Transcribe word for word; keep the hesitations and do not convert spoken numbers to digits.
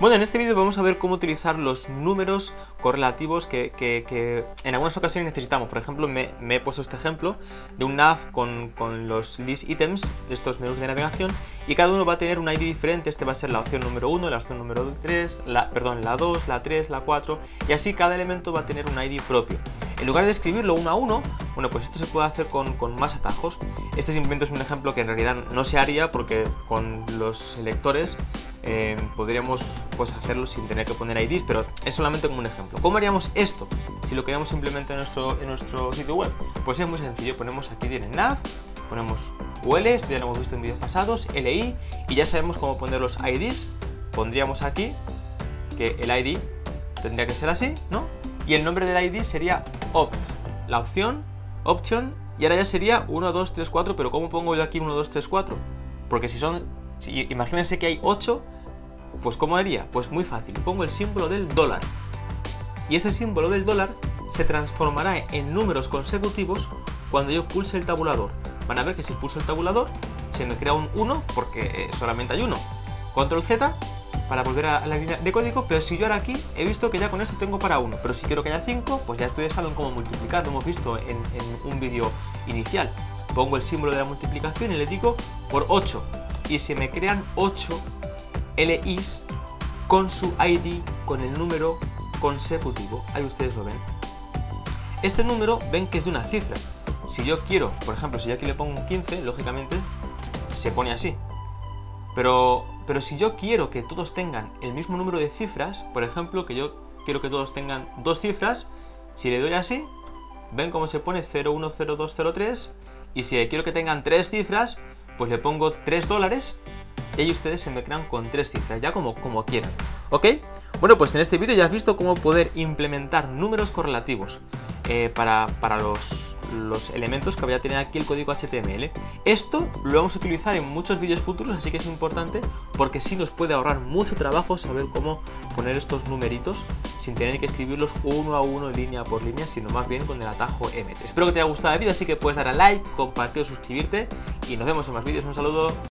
Bueno, en este vídeo vamos a ver cómo utilizar los números correlativos que, que, que en algunas ocasiones necesitamos. Por ejemplo, me, me he puesto este ejemplo de un nav con, con los list items, estos menús de navegación, y cada uno va a tener un I D diferente. Este va a ser la opción número uno, la opción número tres, la, perdón, la dos, la tres, la cuatro, y así cada elemento va a tener un I D propio. En lugar de escribirlo uno a uno, bueno, pues esto se puede hacer con, con más atajos. Este simplemente es un ejemplo que en realidad no se haría porque con los selectores Eh, podríamos pues hacerlo sin tener que poner I Ds, pero es solamente como un ejemplo. ¿Cómo haríamos esto si lo queríamos simplemente en nuestro, en nuestro sitio web? Pues es muy sencillo, ponemos aquí tiene nav, ponemos U L, esto ya lo hemos visto en vídeos pasados, L I, y ya sabemos cómo poner los I Ds. Pondríamos aquí que el I D tendría que ser así, ¿no? Y el nombre del I D sería opt, la opción, option, y ahora ya sería uno, dos, tres, cuatro, pero ¿cómo pongo yo aquí uno, dos, tres, cuatro? Porque si son, si, imagínense que hay ocho, pues ¿cómo haría? Pues muy fácil, pongo el símbolo del dólar y este símbolo del dólar se transformará en números consecutivos cuando yo pulse el tabulador. Van a ver que si pulso el tabulador se me crea un uno porque solamente hay uno. Control Z para volver a la línea de código, pero si yo ahora aquí he visto que ya con esto tengo para uno, pero si quiero que haya cinco, pues ya ustedes saben cómo multiplicar, lo hemos visto en, en un vídeo inicial. Pongo el símbolo de la multiplicación y le digo por ocho y se me crean ocho L Is con su I D, con el número consecutivo. Ahí ustedes lo ven. Este número ven que es de una cifra. Si yo quiero, por ejemplo, si yo aquí le pongo un quince, lógicamente se pone así. Pero, pero si yo quiero que todos tengan el mismo número de cifras, por ejemplo, que yo quiero que todos tengan dos cifras, si le doy así, ven cómo se pone cero uno cero dos cero tres. Y si quiero que tengan tres cifras, pues le pongo tres dólares. Y ahí ustedes se me crean con tres cifras, ya como, como quieran, ¿ok? Bueno, pues en este vídeo ya has visto cómo poder implementar números correlativos eh, para, para los, los elementos que voy a tener aquí el código H T M L. Esto lo vamos a utilizar en muchos vídeos futuros, así que es importante porque sí nos puede ahorrar mucho trabajo saber cómo poner estos numeritos sin tener que escribirlos uno a uno, línea por línea, sino más bien con el atajo M tres. Espero que te haya gustado el vídeo, así que puedes dar a like, compartir, suscribirte y nos vemos en más vídeos. Un saludo.